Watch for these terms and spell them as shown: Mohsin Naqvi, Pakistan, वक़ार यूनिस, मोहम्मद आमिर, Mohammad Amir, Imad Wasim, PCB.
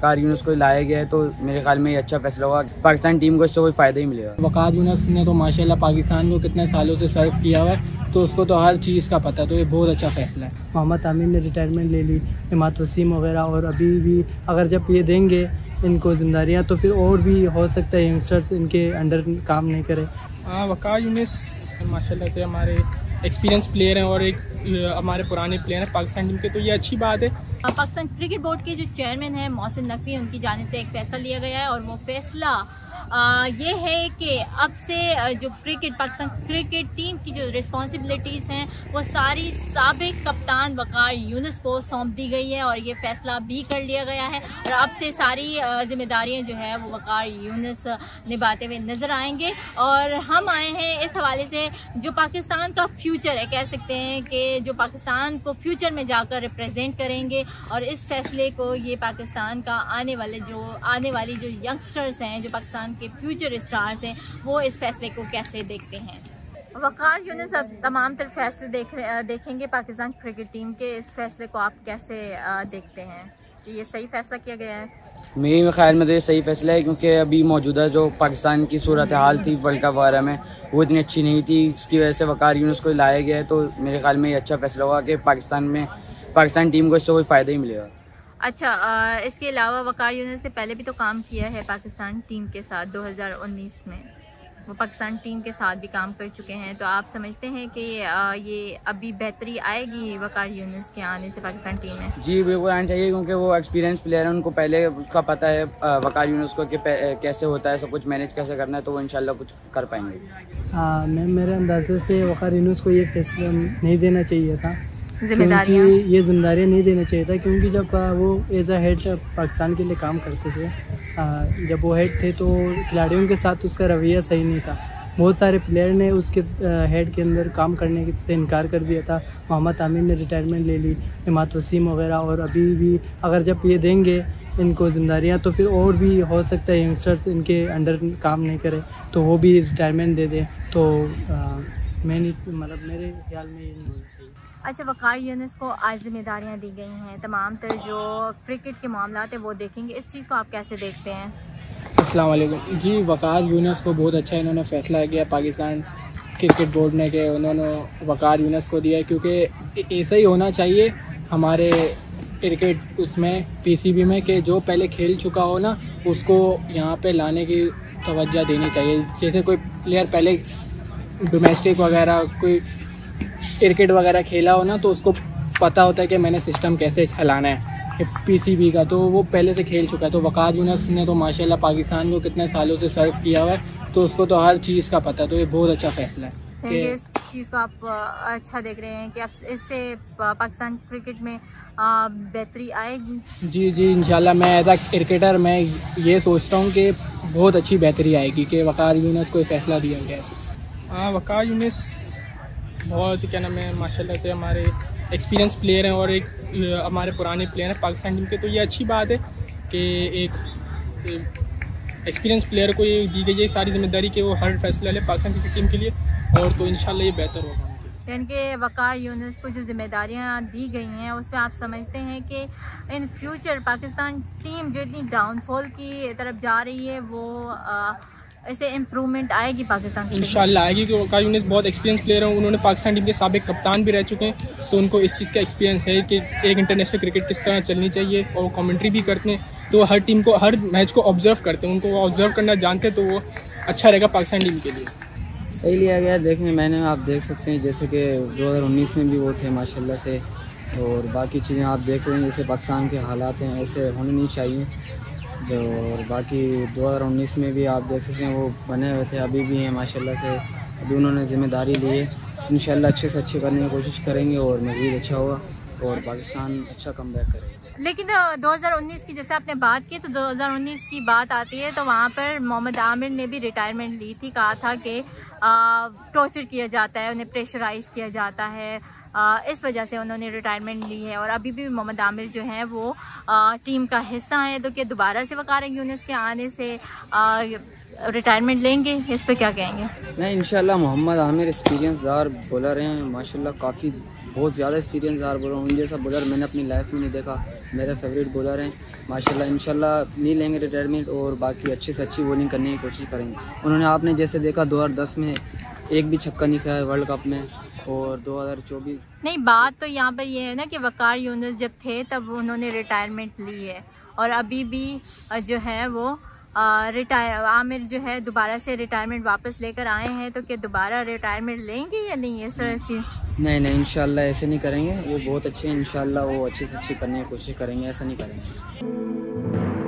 वक़ार यूनिस को लाया गया है तो मेरे ख्याल में ये अच्छा फैसला होगा, पाकिस्तान टीम को इससे कोई फ़ायदा ही मिलेगा। वक़ार यूनिस ने तो माशाल्लाह पाकिस्तान को कितने सालों से सर्व किया हुआ है तो उसको तो हर चीज़ का पता है, तो ये बहुत अच्छा फैसला है। मोहम्मद आमिर ने रिटायरमेंट ले ली, इमाद वसीम वगैरह, और अभी भी अगर जब ये देंगे इनको जिम्मेदारियाँ तो फिर और भी हो सकता है यंगस्टर्स इनके अंडर काम नहीं करें। वक़ार यूनिस माशाल्लाह से हमारे एक्सपीरियंस प्लेयर हैं और एक हमारे पुराने प्लेयर हैं पाकिस्तान टीम के, तो ये अच्छी बात है। पाकिस्तान क्रिकेट बोर्ड के जो चेयरमैन हैं मोहसिन नकवी, उनकी जानिब से एक फैसला लिया गया है और वो फैसला ये है कि अब से जो क्रिकेट पाकिस्तान क्रिकेट टीम की जो रिस्पॉन्सिबिलिटीज़ हैं वो सारी साबिक कप्तान वक़ार यूनिस को सौंप दी गई है और ये फैसला भी कर लिया गया है और अब से सारी जिम्मेदारियां जो है वो वक़ार यूनिस निभाते हुए नज़र आएंगे। और हम आए हैं इस हवाले से जो पाकिस्तान का फ्यूचर है, कह सकते हैं कि जो पाकिस्तान को फ्यूचर में जाकर रिप्रेजेंट करेंगे और इस फैसले को ये पाकिस्तान का आने वाली जो यंगस्टर्स हैं, जो पाकिस्तान के फ्यूचर स्टार्स हैं, वो इस फैसले को कैसे देखते हैं। वक़ार यूनिस अब तमाम तरह फैसले देखेंगे पाकिस्तान क्रिकेट टीम के, इस फैसले को आप कैसे देखते हैं कि ये सही फैसला किया गया है? मेरे ख्याल में तो ये सही फैसला है क्योंकि अभी मौजूदा जो पाकिस्तान की सूरत हाल थी वर्ल्ड कप वगैरह में वो इतनी अच्छी नहीं थी, इसकी वजह से वक़ार यूनिस को लाया गया है तो मेरे ख्याल में ये अच्छा फैसला होगा कि पाकिस्तान टीम को इससे कोई फ़ायदा ही मिलेगा। अच्छा, इसके अलावा वक़ार यूनिस ने पहले भी तो काम किया है पाकिस्तान टीम के साथ, 2019 में वो पाकिस्तान टीम के साथ भी काम कर चुके हैं, तो आप समझते हैं कि ये अभी बेहतरी आएगी वक़ार यूनिस के आने से पाकिस्तान टीम में? जी बिल्कुल आना चाहिए क्योंकि वो एक्सपीरियंस प्लेयर हैं, उनको पहले उसका पता है वक़ार यूनिस को कि कैसे होता है, सब कुछ मैनेज कैसे करना है, तो वो इंशाल्लाह कुछ कर पाएंगे। हाँ मैम, मेरे अंदाजे से वक़ार यूनिस को ये फैसला नहीं देना चाहिए था, जिम्मेदारियाँ ये जिम्मेदारियाँ नहीं देना चाहिए था क्योंकि जब वो एज अ हेड पाकिस्तान के लिए काम करते थे, जब वो हेड थे तो खिलाड़ियों के साथ उसका रवैया सही नहीं था, बहुत सारे प्लेयर ने उसके हेड के अंदर काम करने से इनकार कर दिया था। मोहम्मद आमिर ने रिटायरमेंट ले ली, इमाद वसीम वगैरह, और अभी भी अगर जब ये देंगे इनको जिम्मेदारियाँ तो फिर और भी हो सकता है यंगस्टर्स इनके अंडर काम नहीं करें तो वो भी रिटायरमेंट दे दें, तो मैंने मतलब मेरे ख्याल में ये नहीं होना चाहिए। अच्छा, वक़ार यूनिस को आज जिम्मेदारियाँ दी गई हैं, तमाम तरह जो क्रिकेट के मामला हैं वो देखेंगे, इस चीज़ को आप कैसे देखते हैं? अस्सलाम वालेकुम जी, वक़ार यूनिस को बहुत अच्छा इन्होंने फैसला किया पाकिस्तान क्रिकेट बोर्ड ने कि उन्होंने वक़ार यूनिस को दिया क्योंकि ऐसा ही होना चाहिए हमारे क्रिकेट उसमें PCB में कि जो पहले खेल चुका हो ना उसको यहाँ पर लाने की तवज्जो देनी चाहिए। जैसे कोई प्लेयर पहले डोमेस्टिक वगैरह कोई क्रिकेट वगैरह खेला हो ना तो उसको पता होता है कि मैंने सिस्टम कैसे चलाना है PCB का, तो वो पहले से खेल चुका है। तो वक़ार यूनिस ने तो माशाल्लाह पाकिस्तान को कितने सालों से सर्व किया हुआ है तो उसको तो हर चीज़ का पता है, तो ये बहुत अच्छा फैसला है। इस चीज़ को आप अच्छा देख रहे हैं कि अब इससे पाकिस्तान क्रिकेट में बेहतरी आएगी? जी जी, इंशाल्लाह मैं एज अ क्रिकेटर मैं ये सोचता हूँ कि बहुत अच्छी बेहतरी आएगी कि वक़ार यूनिस को फैसला दिया गया है। हाँ, वक़ार यूनिस बहुत क्या नाम है माशाल्लाह से हमारे एक्सपीरियंस प्लेयर हैं और एक हमारे पुराने प्लेयर हैं पाकिस्तान टीम के, तो ये अच्छी बात है कि एक एक्सपीरियंस प्लेयर को ये दी गई है सारी जिम्मेदारी कि वो हर फैसला ले पाकिस्तान क्रिकेट टीम के लिए, और तो इंशाल्लाह ये बेहतर होगा। यानी कि वक़ार यूनिस को जो जिम्मेदारियाँ दी गई हैं उसमें आप समझते हैं कि इन फ्यूचर पाकिस्तान टीम जो इतनी डाउनफॉल की तरफ जा रही है वो ऐसे इम्प्रूवमेंट आएगी पाकिस्तान टीम? इंशाल्लाह आएगी क्योंकि वक़ार यूनिस बहुत एक्सपीरियंस प्लेयर हैं, उन्होंने पाकिस्तान टीम के साबिक कप्तान भी रह चुके हैं तो उनको इस चीज़ का एक्सपीरियंस है कि एक इंटरनेशनल क्रिकेट किस तरह चलनी चाहिए, और कमेंट्री भी करते हैं तो हर टीम को हर मैच को ऑब्जर्व करते हैं, उनको वो ऑब्जर्व करना जानते हैं तो वो अच्छा रहेगा पाकिस्तान टीम के लिए। सही लिया गया देखने मैंने, आप देख सकते हैं जैसे कि 2019 में भी वो थे माशाल्लाह से, और बाकी चीज़ें आप देख सकते हैं जैसे पाकिस्तान के हालात हैं ऐसे होने नहीं चाहिए, और बाकी 2019 में भी आप देख सकते हैं वो बने हुए थे, अभी भी हैं माशाल्लाह से, अभी उन्होंने ज़िम्मेदारी ली है, इंशाल्लाह अच्छे से अच्छे करने की कोशिश करेंगे और मज़ीद अच्छा होगा और पाकिस्तान अच्छा कमबैक करेगा। लेकिन 2019 की जैसे आपने बात की तो 2019 की बात आती है तो वहाँ पर मोहम्मद आमिर ने भी रिटायरमेंट ली थी, कहा था कि टॉर्चर किया जाता है, उन्हें प्रेशराइज किया जाता है, इस वजह से उन्होंने रिटायरमेंट ली है, और अभी भी मोहम्मद आमिर जो है वो टीम का हिस्सा है, तो कि दोबारा से वक़ार यूनिस के आने से रिटायरमेंट लेंगे, इस पे क्या कहेंगे? नहीं, इंशाल्लाह मोहम्मद आमिर एक्सपीरियंसदार बॉलर हैं, माशाल्लाह काफ़ी बहुत ज़्यादा एक्सपीरियंसदार बॉलर हैं। उन जैसा बॉलर मैंने अपनी लाइफ में नहीं देखा, मेरा फेवरेट बॉलर हैं माशाल्लाह। इंशाल्लाह नहीं लेंगे रिटायरमेंट और बाकी अच्छे से अच्छी बॉलिंग करने की कोशिश करेंगे। उन्होंने आपने जैसे देखा 2010 में एक भी छक्का नहीं खाया वर्ल्ड कप में, और 2024 नहीं। बात तो यहाँ पर यह है ना कि वकार यूनिस जब थे तब उन्होंने रिटायरमेंट ली है, और अभी भी जो है वो आमिर जो है दोबारा से रिटायरमेंट वापस लेकर आए हैं, तो क्या दोबारा रिटायरमेंट लेंगे या नहीं? इस तरह से नहीं, इंशाल्लाह ऐसे नहीं करेंगे। वो बहुत अच्छे हैं, इंशाल्लाह वो अच्छे से अच्छे करने की कोशिश करेंगे, ऐसा नहीं करेंगे।